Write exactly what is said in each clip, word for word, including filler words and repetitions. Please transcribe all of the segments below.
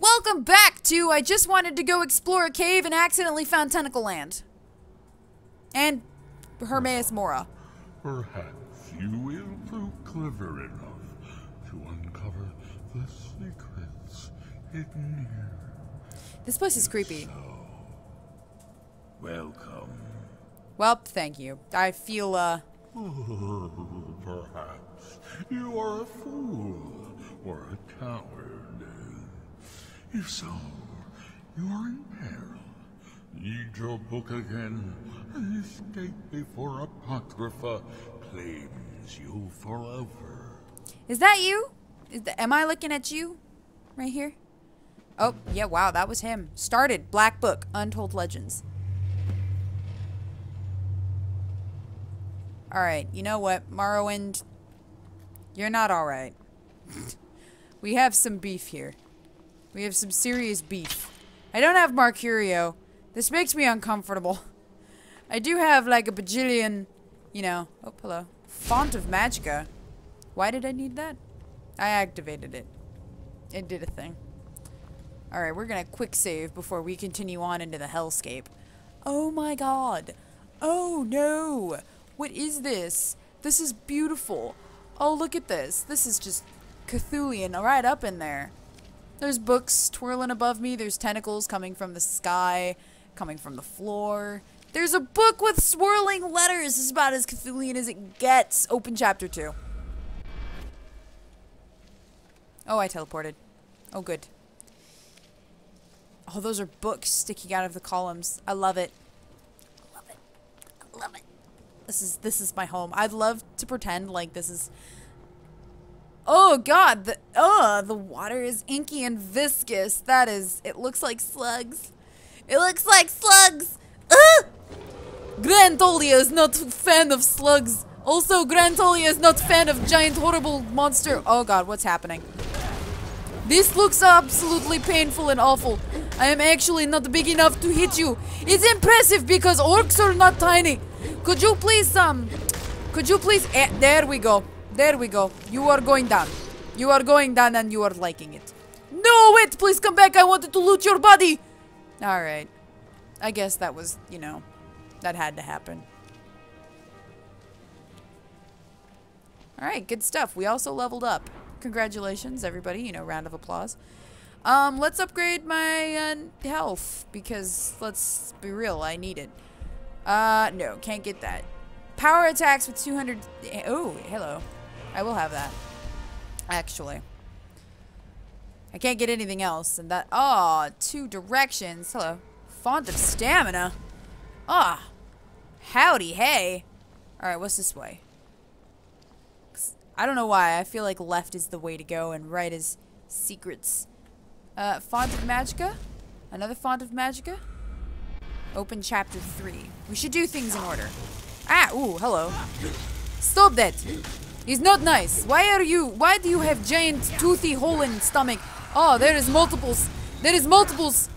Welcome back to I just wanted to go explore a cave and accidentally found Tentacle Land. And Hermaeus Mora. Perhaps you will prove clever enough to uncover the secrets hidden here. This place is creepy. So, welcome. Well, thank you. I feel, uh... Oh, perhaps you are a fool or a coward. If so, you are in peril. Need your book again and escape before Apocrypha claims you forever. Is that you? Is the, am I looking at you? Right here? Oh, yeah, wow, that was him. Started Black Book, Untold Legends. Alright, you know what, Morrowind? You're not alright. We have some beef here. We have some serious beef. I don't have Marcurio. This makes me uncomfortable. I do have like a bajillion, you know. Oh, hello. Font of Magicka. Why did I need that? I activated it. It did a thing. Alright, we're gonna quick save before we continue on into the hellscape. Oh my god. Oh no. What is this? This is beautiful. Oh, look at this. This is just Cthulhuian right up in there. There's books twirling above me. There's tentacles coming from the sky, coming from the floor. There's a book with swirling letters. This is about as Cthulhuian as it gets. Open chapter two. Oh, I teleported. Oh, good. Oh, those are books sticking out of the columns. I love it. I love it. I love it. This is, this is my home. I'd love to pretend like this is... Oh god, the uh the water is inky and viscous. That is, it looks like slugs. It looks like slugs. Uh! Grand Talia is not fan of slugs. Also, Grand Talia is not fan of giant horrible monster. Oh god, what's happening? This looks absolutely painful and awful. I am actually not big enough to hit you. It's impressive because orcs are not tiny. Could you please um could you please eh, there we go. There we go. You are going down. You are going down and you are liking it. No, wait, please come back. I wanted to loot your body. Alright. I guess that was, you know, that had to happen. Alright, good stuff. We also leveled up. Congratulations, everybody. You know, round of applause. Um, let's upgrade my uh, health because, let's be real, I need it. Uh, no, can't get that. Power attacks with two hundred... Oh, hello. I will have that. Actually. I can't get anything else. And that... Oh, two directions. Hello. Font of Stamina. Ah. Oh, howdy, hey. Alright, what's this way? I don't know why. I feel like left is the way to go and right is secrets. Uh, Font of Magicka? Another Font of Magicka? Open chapter three. We should do things in order. Ah, ooh, hello. Stop that. It's not nice. Why are you, why do you have giant toothy hole in stomach? Oh, there is multiples. There is multiples.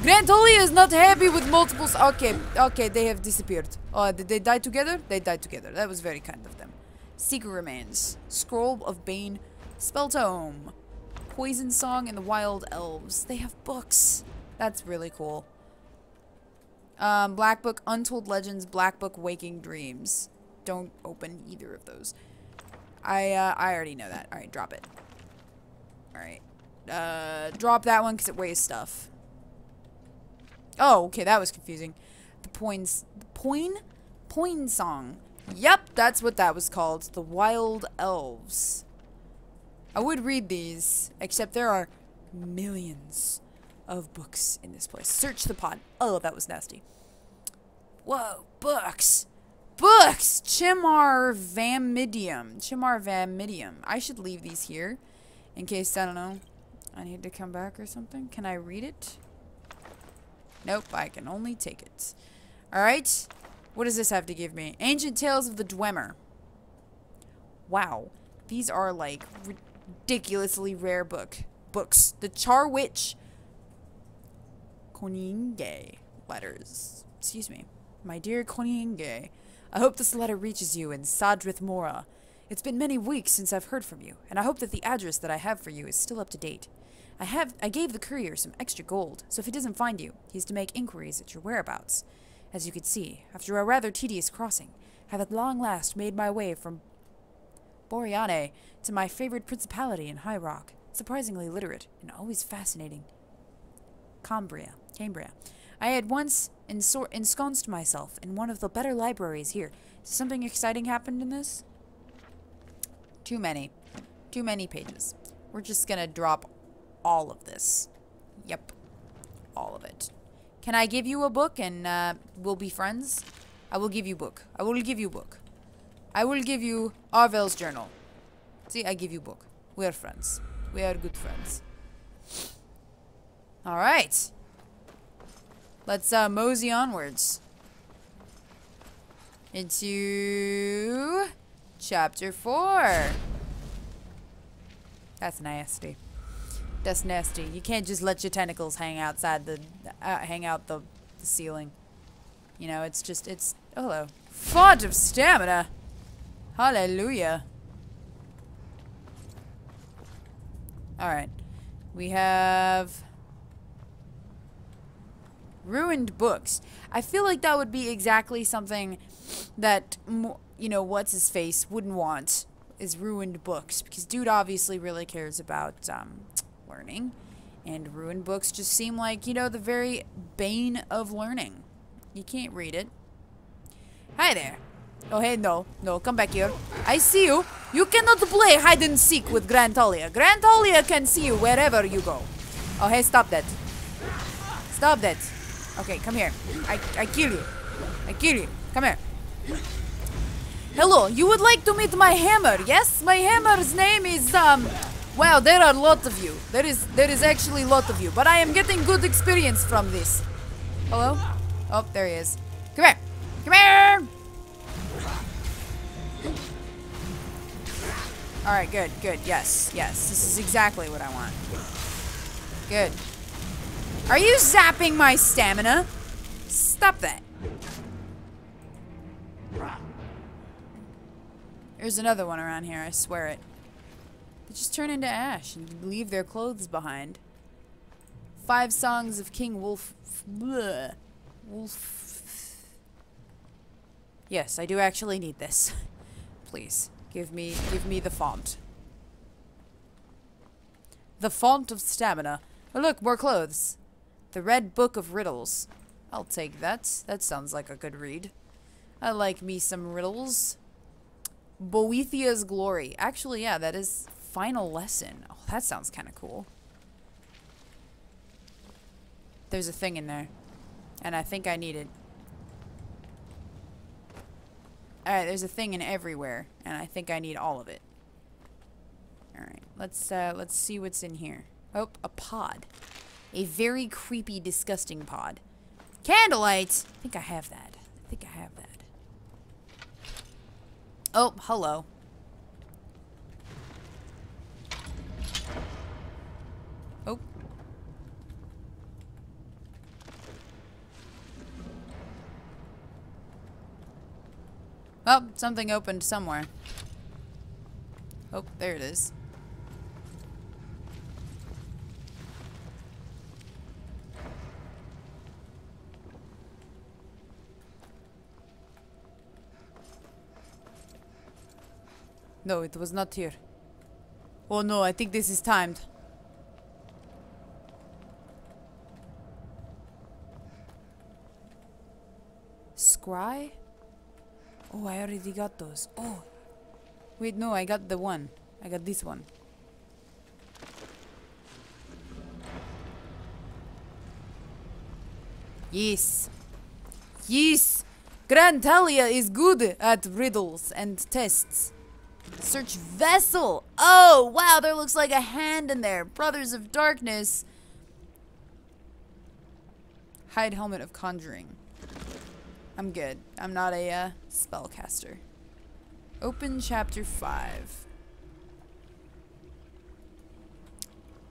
Grandolia is not happy with multiples. Okay, okay, they have disappeared. Oh, did they die together? They died together. That was very kind of them. Secret remains. Scroll of Bane. Spell tome. Poison Song and the Wild Elves. They have books. That's really cool. Um, Black Book, Untold Legends, Black Book, Waking Dreams. Don't open either of those. I, uh, I already know that. Alright, drop it. Alright. Uh, drop that one because it weighs stuff. Oh, okay, that was confusing. The Poins... Poin? Poin Song. Yep, that's what that was called. The Wild Elves. I would read these, except there are millions of books in this place. Search the pod. Oh, that was nasty. Whoa, books. Books! Chimar Vamidium. Chimar Vamidium. I should leave these here in case, I don't know, I need to come back or something. Can I read it? Nope, I can only take it. Alright. What does this have to give me? Ancient Tales of the Dwemer. Wow. These are like ridiculously rare book books. The Char Witch Koningye letters. Excuse me. My dear Koningye, I hope this letter reaches you in Sadrith Mora. It's been many weeks since I've heard from you, and I hope that the address that I have for you is still up to date. I have I gave the courier some extra gold, so if he doesn't find you, he's to make inquiries at your whereabouts. As you could see, after a rather tedious crossing, I have at long last made my way from Boriane to my favorite principality in High Rock, surprisingly literate and always fascinating. Cambria. Cambria. I had once ensor- ensconced myself in one of the better libraries here. Did something exciting happen in this? Too many. Too many pages. We're just gonna drop all of this. Yep. All of it. Can I give you a book and uh, we'll be friends? I will give you book. I will give you book. I will give you Arvel's Journal. See, I give you book. We are friends. We are good friends. Alright. Let's uh, mosey onwards. Into... Chapter four. That's nasty. That's nasty. You can't just let your tentacles hang outside the... Uh, hang out the, the ceiling. You know, it's just... It's... Oh, hello. Font of Stamina! Hallelujah. Alright. We have... Ruined books. I feel like that would be exactly something that... Mo you know, what's-his-face wouldn't want, is ruined books. Because dude obviously really cares about, um, learning. And ruined books just seem like, you know, the very bane of learning. You can't read it. Hi there. Oh, hey, no. No, come back here. I see you. You cannot play hide and seek with Grand Talia. Grand Talia can see you wherever you go. Oh, hey, stop that. Stop that. Okay, come here. I, I kill you. I kill you. Come here. Hello, you would like to meet my hammer, yes? My hammer's name is, um... wow, there are a lot of you. There is there is actually a lot of you. But I am getting good experience from this. Hello? Oh, there he is. Come here! Come here! Alright, good, good. Yes, yes. This is exactly what I want. Good. Are you zapping my stamina? Stop that. There's another one around here, I swear it. They just turn into ash and leave their clothes behind. Five songs of King Wolf... Bleh. Wolf... Yes, I do actually need this. Please, give me, give me the font. The Font of Stamina. Oh look, more clothes. The Red Book of Riddles. I'll take that. That sounds like a good read. I like me some riddles. Boethia's Glory. Actually, yeah, that is Final Lesson. Oh, that sounds kind of cool. There's a thing in there. And I think I need it. Alright, there's a thing in everywhere. And I think I need all of it. Alright, let's, uh, let's see what's in here. Oh, a pod. A very creepy, disgusting pod. Candlelight! I think I have that. I think I have that. Oh, hello. Oh. Oh, something opened somewhere. Oh, there it is. No, it was not here. Oh no, I think this is timed. Scry? Oh, I already got those. Oh! Wait, no, I got the one. I got this one. Yes! Yes! Grand Talia is good at riddles and tests. Search vessel. Oh, wow, there looks like a hand in there. Brothers of Darkness. Hide Helmet of Conjuring. I'm good. I'm not a uh, spellcaster. Open chapter five.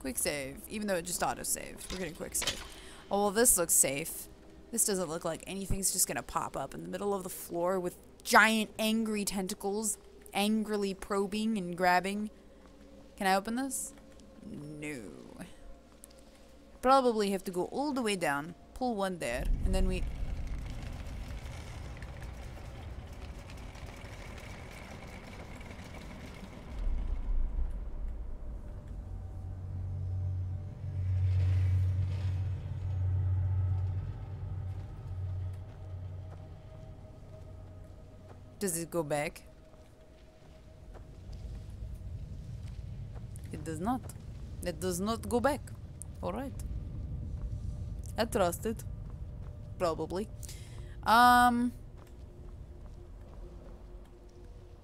Quick save, even though it just auto-saved. We're gonna quick save. Oh, well, this looks safe. This doesn't look like anything's just gonna pop up in the middle of the floor with giant angry tentacles. Angrily probing and grabbing. Can I open this? No. probably have to go all the way down, pull one there, and then we... Does it go back? It does not. It does not go back. Alright. I trust it. Probably. Um.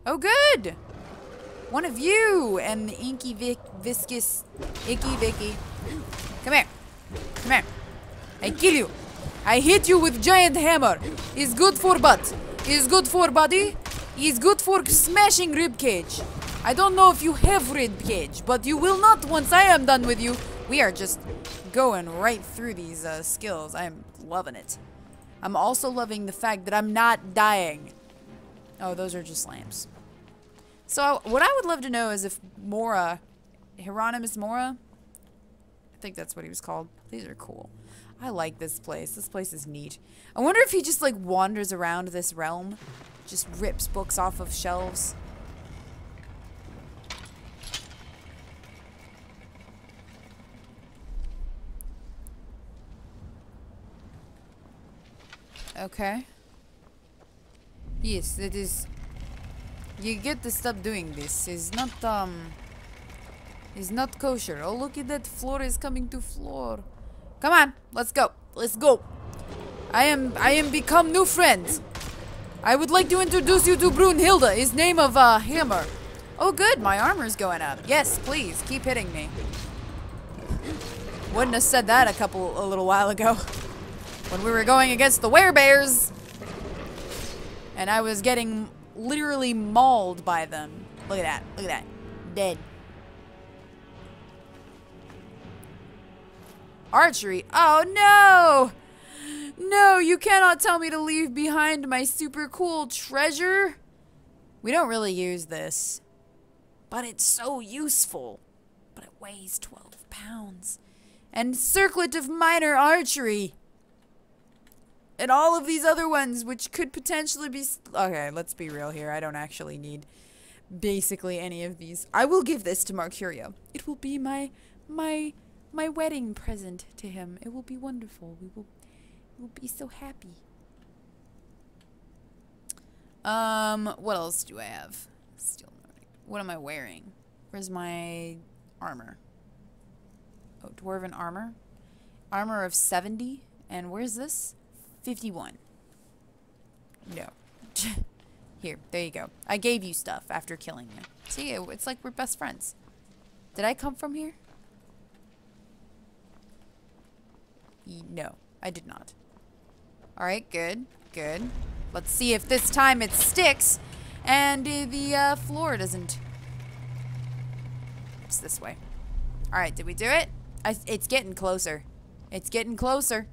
Oh, good! One of you! And the inky vic viscous. Icky Vicky. Come here. Come here. I kill you. I hit you with giant hammer. It's good for butt. It's good for body, it's good for smashing ribcage. I don't know if you have ribcage, but you will not once I am done with you. We are just going right through these uh, skills. I'm loving it. I'm also loving the fact that I'm not dying. Oh, those are just lamps. So, what I would love to know is if Mora, Hermaeus Mora, I think that's what he was called. These are cool. I like this place. This place is neat. I wonder if he just, like, wanders around this realm. Just rips books off of shelves. Okay. Yes, that is... You get to stop doing this. It's not, um... It's not kosher. Oh, look at that. Floor is coming to floor. Come on, let's go. Let's go. I am I am become new friends. I would like to introduce you to Brunhilde, his name of uh hammer. Oh good, my armor's going up. Yes, please, keep hitting me. Wouldn't have said that a couple a little while ago. When we were going against the werebears. And I was getting literally mauled by them. Look at that, look at that. Dead. Archery. Oh no! No, you cannot tell me to leave behind my super cool treasure. We don't really use this, but it's so useful. But it weighs twelve pounds. And circlet of minor archery. And all of these other ones, which could potentially be... Okay, let's be real here. I don't actually need basically any of these. I will give this to Marcurio. It will be my... my... my wedding present to him. It will be wonderful. We will, we will be so happy. Um, what else do I have? Still, what am I wearing? Where's my armor? Oh, dwarven armor. Armor of seventy. And where's this? fifty-one. No. Here, there you go. I gave you stuff after killing you. See, it's like we're best friends. Did I come from here? No, I did not. Alright, good, good. Let's see if this time it sticks and the uh, floor doesn't. It's this way. Alright, did we do it? I, it's getting closer. It's getting closer.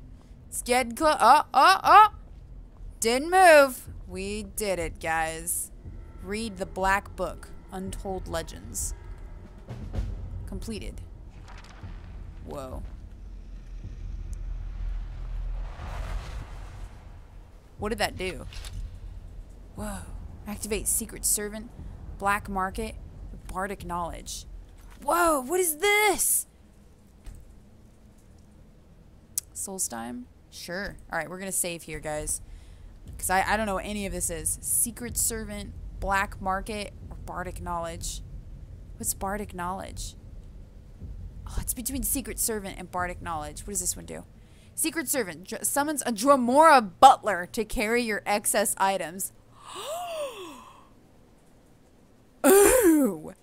It's getting close. Oh, oh, oh! Didn't move. We did it, guys. Read the Black Book, Untold Legends. Completed. Whoa. What did that do? Whoa. Activate Secret Servant, Black Market, Bardic Knowledge. Whoa, what is this? Solstheim? Sure. Alright, we're gonna save here, guys. Because I, I don't know what any of this is. Secret Servant, Black Market, or Bardic Knowledge. What's Bardic Knowledge? Oh, it's between Secret Servant and Bardic Knowledge. What does this one do? Secret Servant summons a Dremora Butler to carry your excess items. Ooh.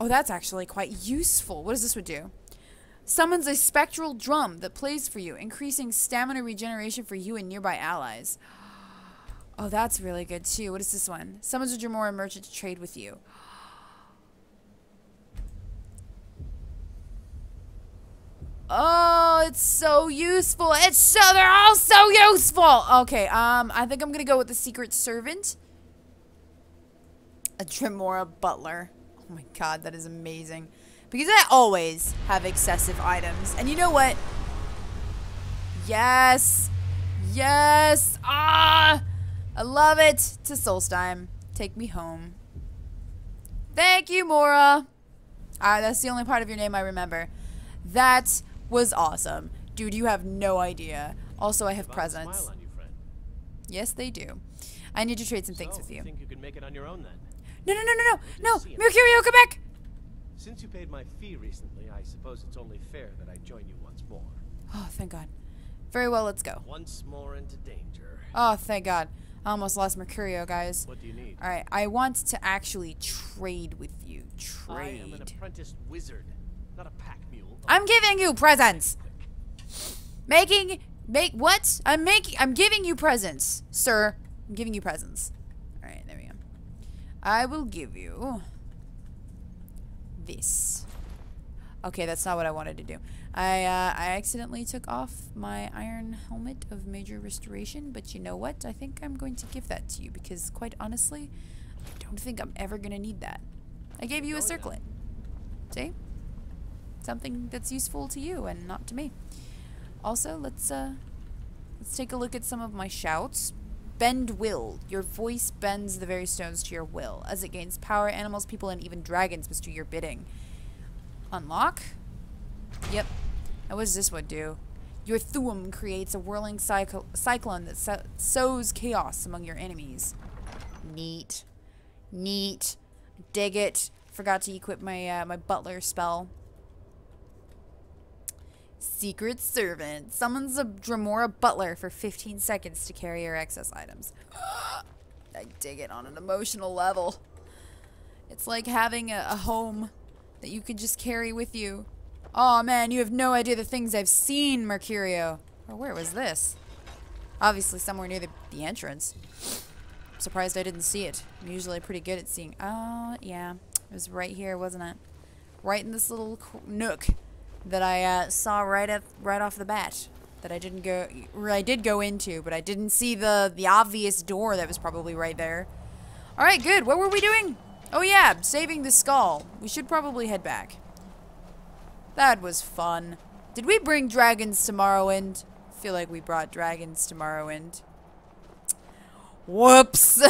Oh, that's actually quite useful. What does this one do? Summons a spectral drum that plays for you, increasing stamina regeneration for you and nearby allies. Oh, that's really good too. What is this one? Summons a Dremora merchant to trade with you. Oh, it's so useful. It's so, they're all so useful. Okay, um, I think I'm gonna go with the Secret Servant. A Dremora Butler. Oh my god, that is amazing. Because I always have excessive items. And you know what? Yes. Yes. Ah. I love it. To Solstheim. Take me home. Thank you, Mora. Ah, that's the only part of your name I remember. That was awesome. Dude, you have no idea. Also, I have presents. Yes, they do. I need to trade some things with you. No, no, no, no, no. No, Mercurio, come back. Since you paid my fee recently, I suppose it's only fair that I join you once more. Oh, thank God. Very well, let's go. Once more into danger. Oh, thank God. I almost lost Mercurio, guys. What do you need? All right, I want to actually trade with you. Trade. I am an apprentice wizard, not a pack mule. I'm giving you presents. Making make what? I'm making. I'm giving you presents, sir. I'm giving you presents. All right, there we go. I will give you this. Okay, that's not what I wanted to do. I uh, I accidentally took off my iron helmet of major restoration, but you know what? I think I'm going to give that to you because, quite honestly, I don't think I'm ever gonna need that. I gave you a circlet. See? Something that's useful to you and not to me. Also, let's uh, let's take a look at some of my shouts. Bend Will. Your voice bends the very stones to your will. As it gains power, animals, people, and even dragons must do your bidding. Unlock? Yep. Now what does this one do? Your Thuum creates a whirling cycle cyclone that so sows chaos among your enemies. Neat. Neat. Dig it. Forgot to equip my, uh, my butler spell. Secret Servant summons a Dremora Butler for fifteen seconds to carry your excess items. I dig it on an emotional level. It's like having a, a home that you could just carry with you. Oh man, you have no idea the things I've seen, Mercurio. Or where was this? Obviously somewhere near the, the entrance. I'm surprised I didn't see it. I'm usually pretty good at seeing. Oh, yeah. It was right here, wasn't it? Right in this little nook that I uh, saw right up, right off the bat, that I didn't go, or I did go into, but I didn't see the the obvious door that was probably right there. All right, good. What were we doing? Oh yeah, saving the skull. We should probably head back. That was fun. Did we bring dragons to Morrowind? I feel like we brought dragons to Morrowind. Whoops.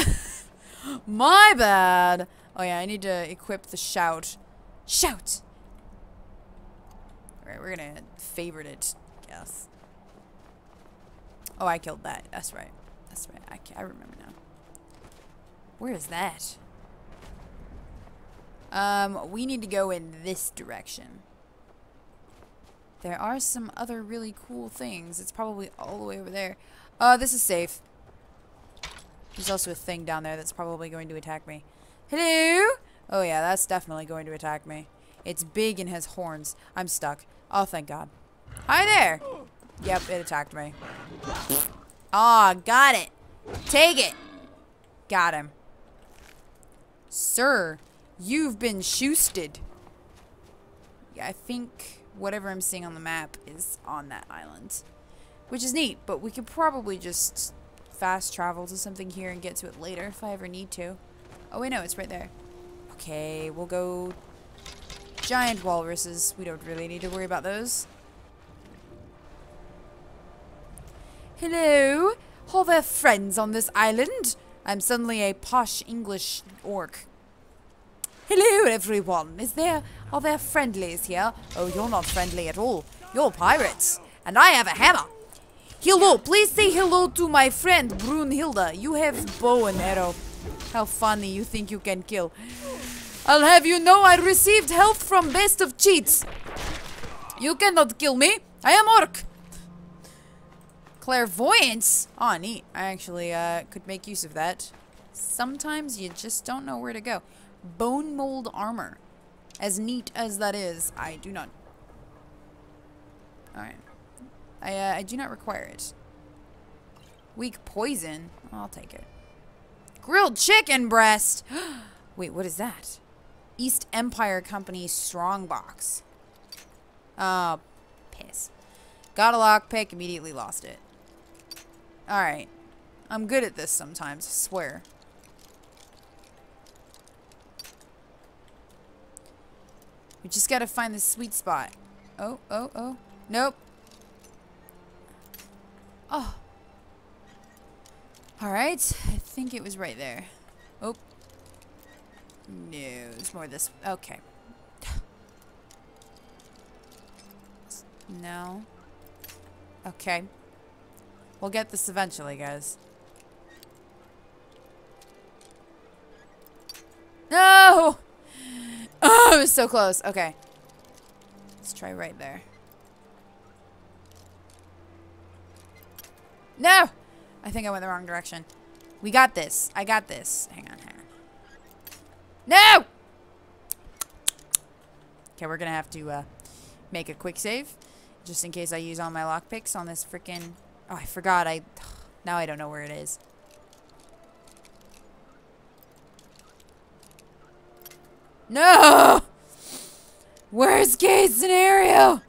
My bad. Oh yeah, I need to equip the shout. Shout. Alright, we're gonna favorite it, I guess. Oh, I killed that. That's right. That's right. I, I remember now. Where is that? Um, we need to go in this direction. There are some other really cool things. It's probably all the way over there. Uh, this is safe. There's also a thing down there that's probably going to attack me. Hello? Oh yeah, that's definitely going to attack me. It's big and has horns. I'm stuck. Oh, thank God. Hi there. Yep, it attacked me. Ah, oh, got it. Take it. Got him. Sir, you've been shoosted. Yeah, I think whatever I'm seeing on the map is on that island, which is neat, but we could probably just fast travel to something here and get to it later if I ever need to. Oh, wait, no, it's right there. Okay, we'll go... Giant walruses. We don't really need to worry about those. Hello. All their friends on this island. I'm suddenly a posh English orc. Hello, everyone. Is there... Are there friendlies here? Oh, you're not friendly at all. You're pirates. And I have a hammer. Hello. Please say hello to my friend, Brunhilda. You have bow and arrow. How funny you think you can kill. I'll have you know I received help from Best of Cheats. You cannot kill me. I am orc. Clairvoyance. Oh, neat. I actually uh, could make use of that. Sometimes you just don't know where to go. Bone mold armor. As neat as that is, I do not... Alright. I, uh, I do not require it. Weak poison. I'll take it. Grilled chicken breast. Wait, what is that? East Empire Company Strongbox. Uh, piss. Got a lockpick, immediately lost it. Alright. I'm good at this sometimes, I swear. We just gotta find the sweet spot. Oh, oh, oh. Nope. Oh. Alright. I think it was right there. Oh. No, there's more this. Okay. No. Okay. We'll get this eventually, guys. No! Oh, it was so close. Okay. Let's try right there. No! I think I went the wrong direction. We got this. I got this. Hang on, hang on. No! Okay, we're gonna have to uh, make a quick save. Just in case I use all my lockpicks on this freaking... Oh, I forgot. I Now I don't know where it is. No! Worst case scenario! I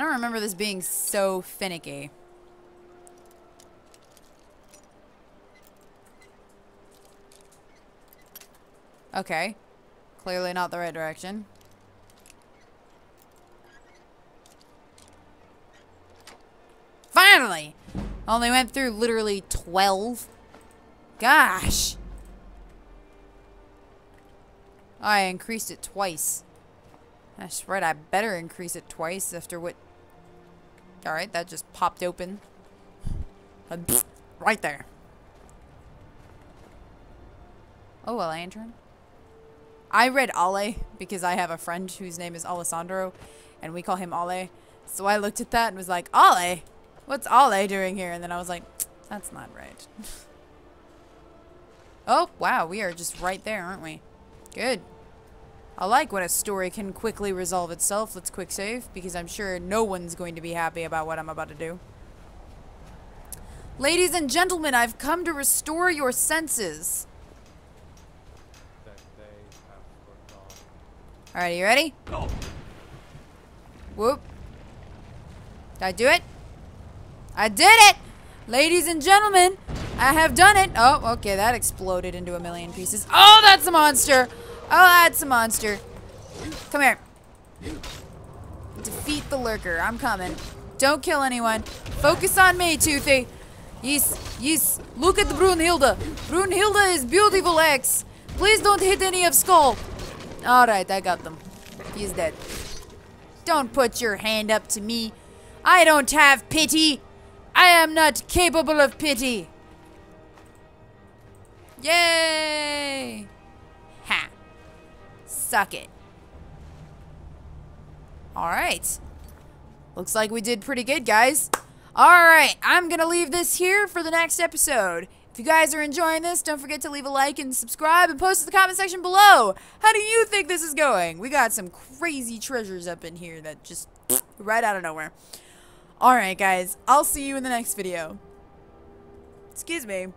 don't remember this being so finicky. Okay. Clearly not the right direction. Finally! Only went through literally twelve. Gosh! I increased it twice. That's right, I better increase it twice after what... Alright, that just popped open. Right there. Oh, well, Andrew. I read Ale because I have a friend whose name is Alessandro and we call him Ale. So I looked at that and was like, Ale? What's Ale doing here? And then I was like, that's not right. Oh, wow. We are just right there, aren't we? Good. I like when a story can quickly resolve itself. Let's quick save because I'm sure no one's going to be happy about what I'm about to do. Ladies and gentlemen, I've come to restore your senses. Alright, you ready? Oh. Whoop. Did I do it? I did it! Ladies and gentlemen, I have done it! Oh, okay, that exploded into a million pieces. Oh, that's a monster! Oh, that's a monster. Come here. Defeat the lurker. I'm coming. Don't kill anyone. Focus on me, Toothy. Yes, yes. Look at the Brunhilde. Brunhilde is beautiful axe. Please don't hit any of skull. Alright, I got them. He's dead. Don't put your hand up to me. I don't have pity. I am not capable of pity. Yay! Ha. Suck it. Alright. Looks like we did pretty good, guys. Alright, I'm gonna leave this here for the next episode. If you guys are enjoying this, don't forget to leave a like and subscribe and post in the comment section below. How do you think this is going? We got some crazy treasures up in here that just right out of nowhere. Alright guys, I'll see you in the next video. Excuse me.